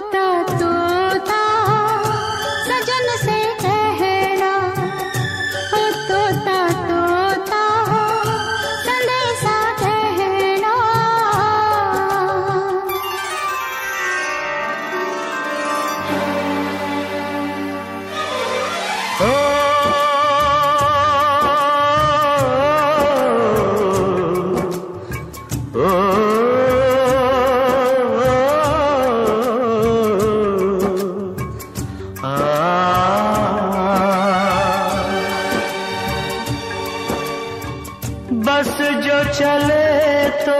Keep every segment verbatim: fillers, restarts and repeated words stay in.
होता तो था सजन से कहना, हो तोता तोता संदेशा कहना। बस जो चले तो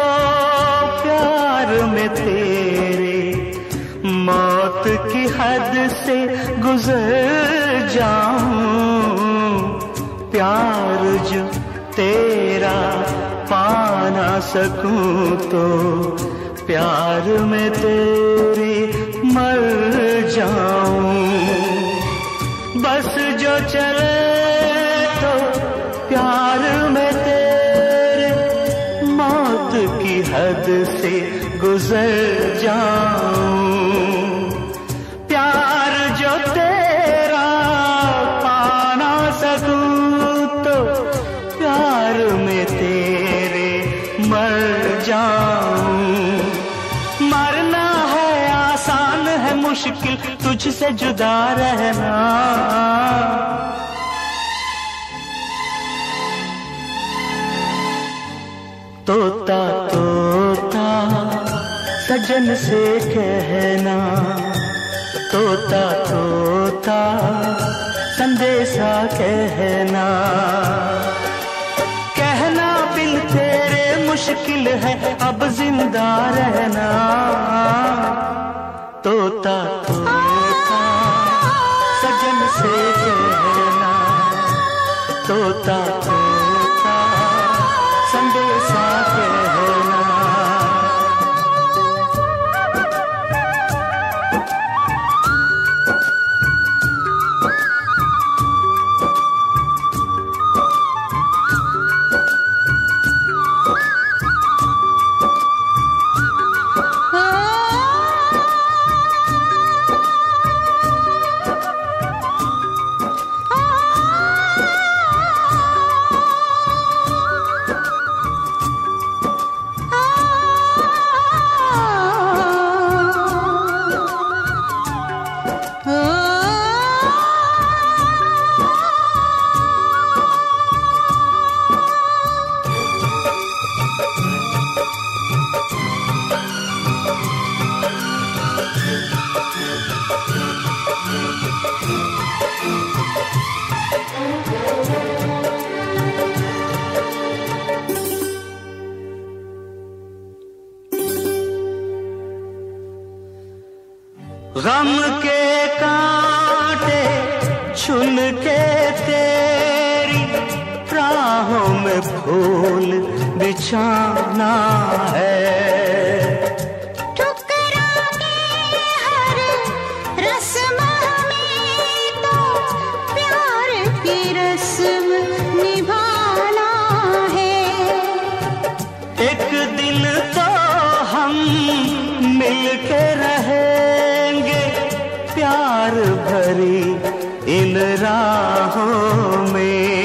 प्यार में तेरे, मौत की हद से गुजर जाऊं, प्यार जो तेरा पाना सकूं तो प्यार में तेरे मर जाऊं। बस जो चले तो प्यार में तेरे, हद से गुजर जाऊं, प्यार जो तेरा पाना सकूं तो प्यार में तेरे मर जाऊं। मरना है आसान है मुश्किल तुझसे जुदा रहना, तोता तोता सजन से कहना, तोता तोता संदेशा कहना। कहना बिन तेरे मुश्किल है अब जिंदा रहना, तोता तोता सजन से कहना, तोता तोता संदेशा कहना। गम के कांटे चुन के तेरी राहों में फूल बिछाना है, ठुकरा के हर रस्म में तो प्यार की रस्म निभाना है। एक दिन तो हम मिलके भरी इन राहों में।